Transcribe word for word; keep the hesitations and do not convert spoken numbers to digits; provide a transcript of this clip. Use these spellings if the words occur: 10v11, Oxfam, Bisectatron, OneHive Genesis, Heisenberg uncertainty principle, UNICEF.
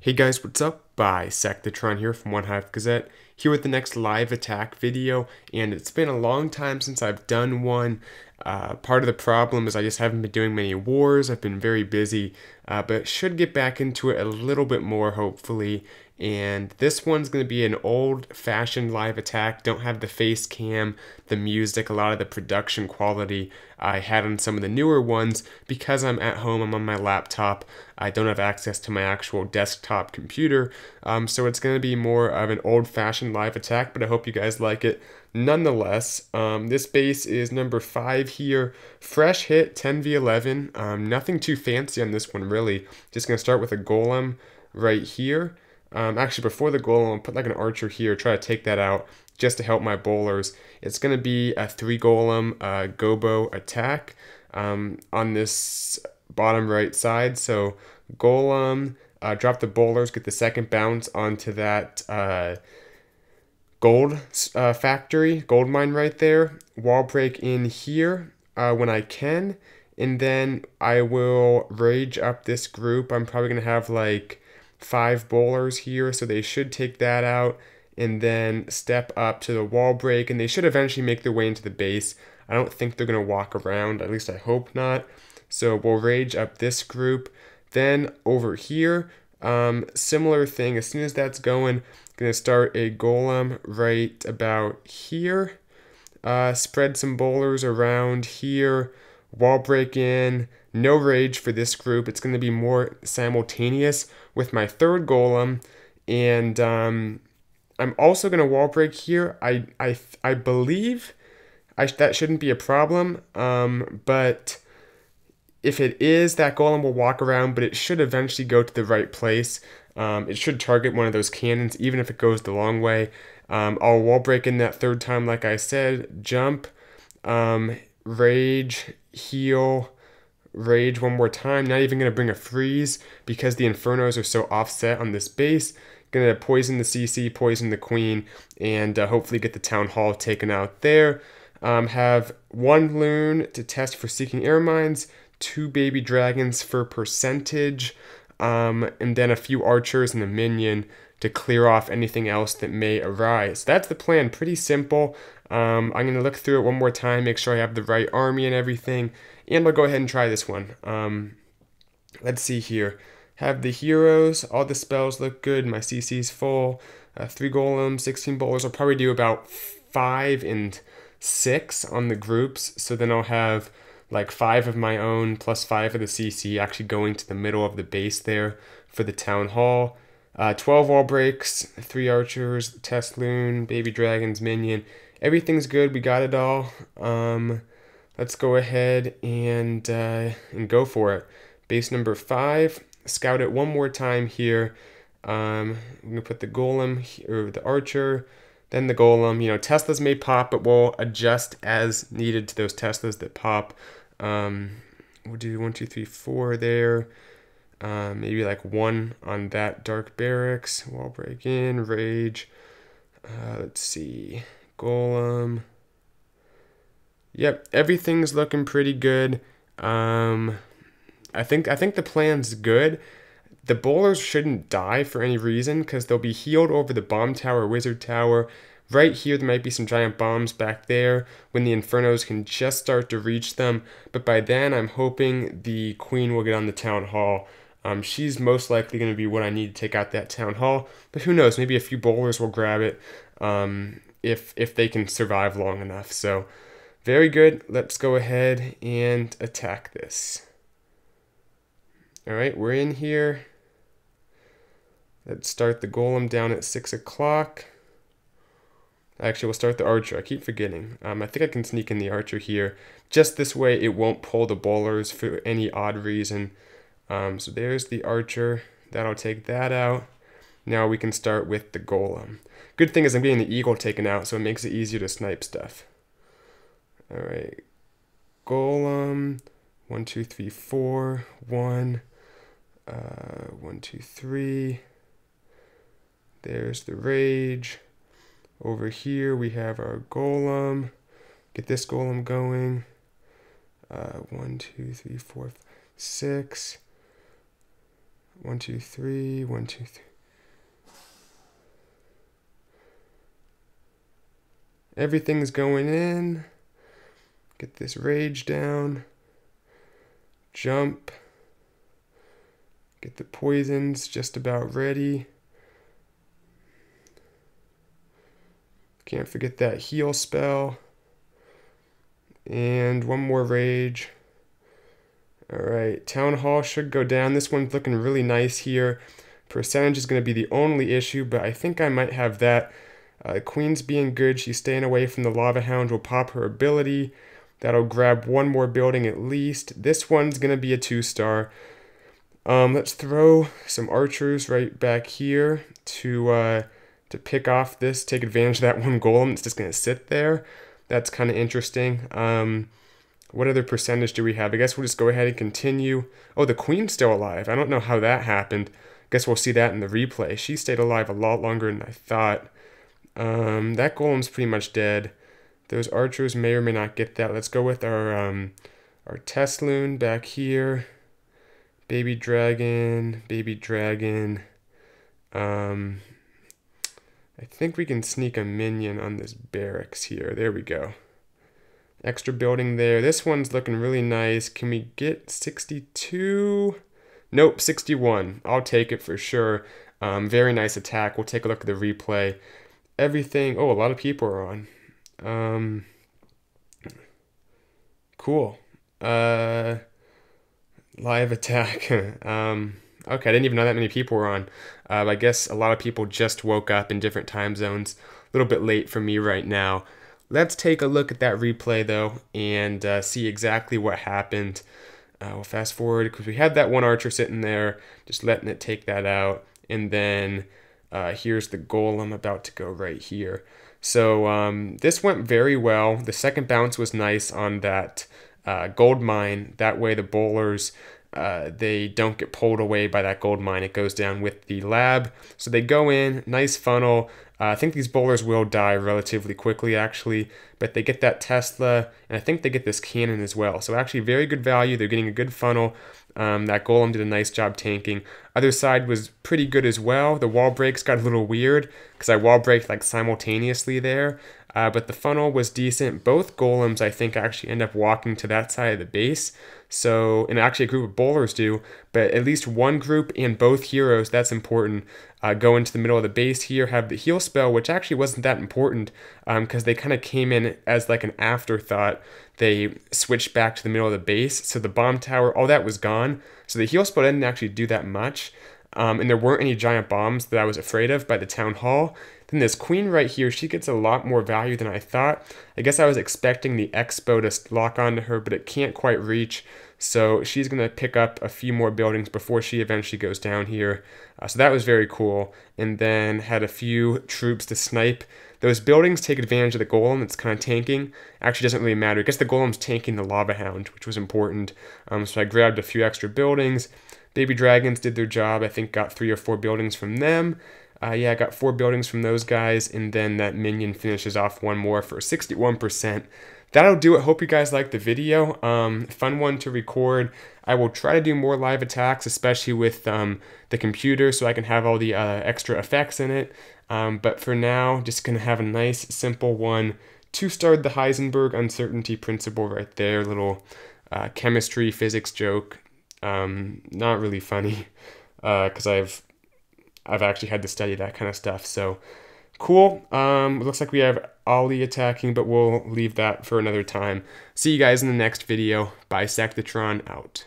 Hey guys, what's up? Bisectatron here from OneHive Gazette, here with the next live attack video, and it's been a long time since I've done one. Uh, part of the problem is I just haven't been doing many wars. I've been very busy, uh, but should get back into it a little bit more hopefully. And this one's going to be an old-fashioned live attack. Don't have the face cam, the music, a lot of the production quality I had on some of the newer ones. Because I'm at home, I'm on my laptop, I don't have access to my actual desktop computer, um, so it's going to be more of an old-fashioned live attack, but I hope you guys like it nonetheless. Um, this base is number five here, fresh hit, ten v eleven, um, nothing too fancy on this one really, just going to start with a golem right here. Um, actually, before the golem, I'll put like an archer here, try to take that out just to help my bowlers. It's going to be a three golem uh, gobo attack um, on this bottom right side. So golem, uh, drop the bowlers, get the second bounce onto that uh, gold uh, factory, gold mine right there. Wall break in here uh, when I can. And then I will rage up this group. I'm probably going to have like five bowlers here, so they should take that out and then step up to the wall break, and they should eventually make their way into the base. I don't think they're going to walk around, at least I hope not. So we'll rage up this group. Then over here, um, similar thing, as soon as that's going, going to start a golem right about here. Uh, spread some bowlers around here, wall break in, no rage for this group. It's going to be more simultaneous with my third golem, and um, I'm also going to wall break here. I I, I believe I sh that shouldn't be a problem, um, but if it is, that golem will walk around, but it should eventually go to the right place. Um, it should target one of those cannons, even if it goes the long way. Um, I'll wall break in that third time, like I said, jump, um, rage, heal, rage one more time. Not even going to bring a freeze because the infernos are so offset on this base. Going to poison the C C, poison the queen, and uh, hopefully get the town hall taken out there. Um, have one loon to test for seeking air mines, two baby dragons for percentage, um, and then a few archers and a minion to clear off anything else that may arise. That's the plan, pretty simple. Um, I'm going to look through it one more time, make sure I have the right army and everything, and I'll go ahead and try this one. Um, let's see here. Have the heroes, all the spells look good, my C C's full, uh, three golems, sixteen bowlers. I'll probably do about five and six on the groups, so then I'll have like five of my own plus five of the C C actually going to the middle of the base there for the town hall. Uh, twelve wall breaks, three archers, test loon, baby dragons, minion. Everything's good. We got it all. Um, let's go ahead and uh, and go for it. Base number five. Scout it one more time here. Um, I'm gonna put the golem or the archer, then the golem. You know, Teslas may pop, but we'll adjust as needed to those Teslas that pop. Um, we'll do one, two, three, four there. Uh, maybe like one on that dark barracks. Wall break in, rage. Uh, let's see. Golem. Yep, everything's looking pretty good. Um, I think I think the plan's good. The bowlers shouldn't die for any reason because they'll be healed over the bomb tower, wizard tower. Right here, there might be some giant bombs back there when the infernos can just start to reach them. But by then, I'm hoping the queen will get on the town hall. Um, she's most likely going to be what I need to take out that town hall. But who knows? Maybe a few bowlers will grab it. Um, if if they can survive long enough. So very good. Let's go ahead and attack this. All right, we're in here. Let's start the golem down at six o'clock. Actually, we'll start the archer. I keep forgetting. Um, I think I can sneak in the archer here. Just this way it won't pull the bowlers for any odd reason. Um, so there's the archer. That'll take that out. Now we can start with the golem. Good thing is I'm getting the eagle taken out, so it makes it easier to snipe stuff. All right, golem, one, two, three, four, one, uh, one, two, three. There's the rage. Over here we have our golem. Get this golem going. Uh, one, two, three, four, six. One, two, three, one, two, three. Everything's going in. Get this rage down. Jump. Get the poisons just about ready. Can't forget that heal spell. And one more rage. Alright, Town Hall should go down. This one's looking really nice here. Percentage is going to be the only issue, but I think I might have that. Uh, Queen's being good. She's staying away from the Lava Hound. Will pop her ability. That'll grab one more building at least. This one's going to be a two-star. Um, let's throw some archers right back here to... Uh, to pick off this, take advantage of that one golem that's just going to sit there. That's kind of interesting. Um, what other percentage do we have? I guess we'll just go ahead and continue. Oh, the queen's still alive. I don't know how that happened. Guess we'll see that in the replay. She stayed alive a lot longer than I thought. Um, that golem's pretty much dead. Those archers may or may not get that. Let's go with our, um, our Tesloon back here. Baby dragon, baby dragon. Um... I think we can sneak a minion on this barracks here. There we go. Extra building there. This one's looking really nice. Can we get sixty-two? Nope, sixty-one. I'll take it for sure. Um, very nice attack. We'll take a look at the replay. Everything. Oh, a lot of people are on. Um, cool. Uh, live attack. um, Okay, I didn't even know that many people were on. Uh, I guess a lot of people just woke up in different time zones. A little bit late for me right now. Let's take a look at that replay, though, and uh, see exactly what happened. Uh, we'll fast forward, because we had that one archer sitting there, just letting it take that out. And then uh, here's the golem about to go right here. So um, this went very well. The second bounce was nice on that uh, gold mine. That way the bowlers... Uh, they don't get pulled away by that gold mine. It goes down with the lab. So they go in, nice funnel. Uh, I think these bowlers will die relatively quickly, actually, but they get that Tesla, and I think they get this cannon as well. So actually very good value. They're getting a good funnel. Um, that golem did a nice job tanking. Other side was pretty good as well. The wall breaks got a little weird because I wall breaked like simultaneously there, uh, but the funnel was decent. Both golems, I think, actually end up walking to that side of the base. So, and actually a group of bowlers do, but at least one group and both heroes, that's important, uh, go into the middle of the base here, have the heal spell, which actually wasn't that important because um, they kind of came in as like an afterthought. They switched back to the middle of the base, so the bomb tower, all that was gone. So the heal spell didn't actually do that much, um, and there weren't any giant bombs that I was afraid of by the town hall. Then this queen right here, she gets a lot more value than I thought. I guess I was expecting the expo to lock onto her, but it can't quite reach. So she's going to pick up a few more buildings before she eventually goes down here. Uh, so that was very cool. And then had a few troops to snipe. Those buildings take advantage of the golem that's kind of tanking. Actually, doesn't really matter. I guess the golem's tanking the Lava Hound, which was important. Um, so I grabbed a few extra buildings. Baby Dragons did their job. I think got three or four buildings from them. Uh, yeah, I got four buildings from those guys, and then that minion finishes off one more for sixty-one percent. That'll do it. Hope you guys liked the video. Um, fun one to record. I will try to do more live attacks, especially with um, the computer, so I can have all the uh, extra effects in it. Um, but for now, just going to have a nice, simple one. Two-starred the Heisenberg uncertainty principle right there. Little uh, chemistry, physics joke. Um, not really funny, because uh, I've... I've actually had to study that kind of stuff, so cool. Um, it looks like we have Ali attacking, but we'll leave that for another time. See you guys in the next video. Bisectatron out.